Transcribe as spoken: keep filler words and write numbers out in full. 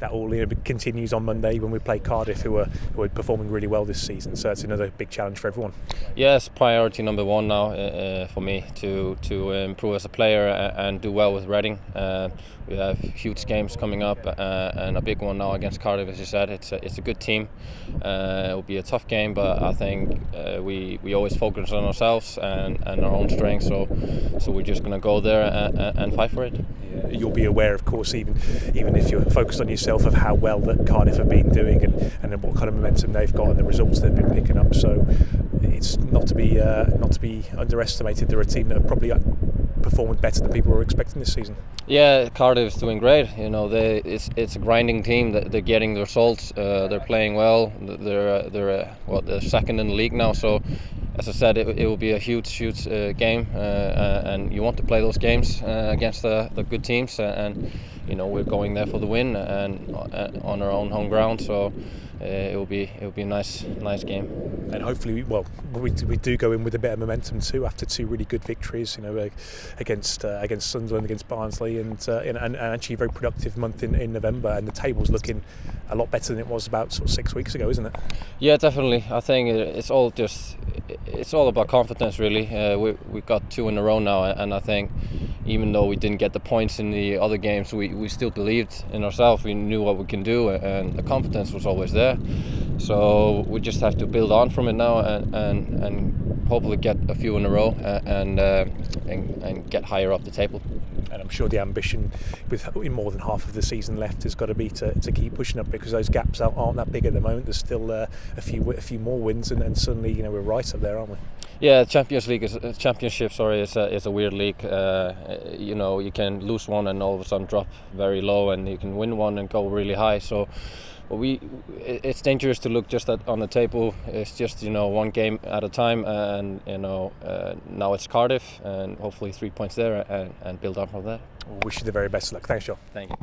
that all you know, continues on Monday when we play Cardiff, who are who are performing really well this season. So it's another big challenge for everyone. Yes, priority number one now uh, for me to to improve as a player and do well with Reading. Uh, we have huge games coming up uh, and a big one now against Cardiff, as you said. It's a, it's a good team. Uh, it will be a tough game, but I think uh, we we always focus on ourselves and, and our own strengths. So so we're just going to go there and, and fight for it. Yeah, you'll be aware, of course, even even if you're focused on yourself, of how well that Cardiff have been doing and and what kind of momentum they've got and the results they've been picking up. So it's not to be uh, not to be underestimated. They're a team that are probably performing better than people were expecting this season. Yeah, Cardiff is doing great. You know, they it's it's a grinding team. They're getting the results. Uh, they're playing well. They're they're what they're second in the league now. So, as I said, it, it will be a huge, huge uh, game, uh, uh, and you want to play those games uh, against the, the good teams. And you know, we're going there for the win and uh, on our own home ground. So uh, it will be, it will be a nice, nice game. And hopefully, well, we we do go in with a bit of momentum too after two really good victories. You know, against uh, against Sunderland, against Barnsley, and, uh, and and actually a very productive month in in November. And the table's looking a lot better than it was about sort of six weeks ago, isn't it? Yeah, definitely. I think it's all just. It's all about confidence, really. Uh, we we got two in a row now, and I think even though we didn't get the points in the other games, we, we still believed in ourselves. We knew what we can do, and the confidence was always there. So we just have to build on from it now, and and, and hopefully get a few in a row, and, uh, and and get higher up the table. And I'm sure the ambition, with more than half of the season left, has got to be to, to keep pushing up, because those gaps aren't that big at the moment. There's still uh, a few a few more wins, and, and suddenly you know we're right up there, aren't we? Yeah, Champions League is Championship. Sorry, it's a it's a weird league. Uh, you know, you can lose one and all of a sudden drop very low, and you can win one and go really high. So. We, it's dangerous to look just at, on the table. It's just you know one game at a time, and you know uh, now it's Cardiff, and hopefully three points there, and, and build up from there. Wish you the very best of luck. Thanks, Joel. Thank you.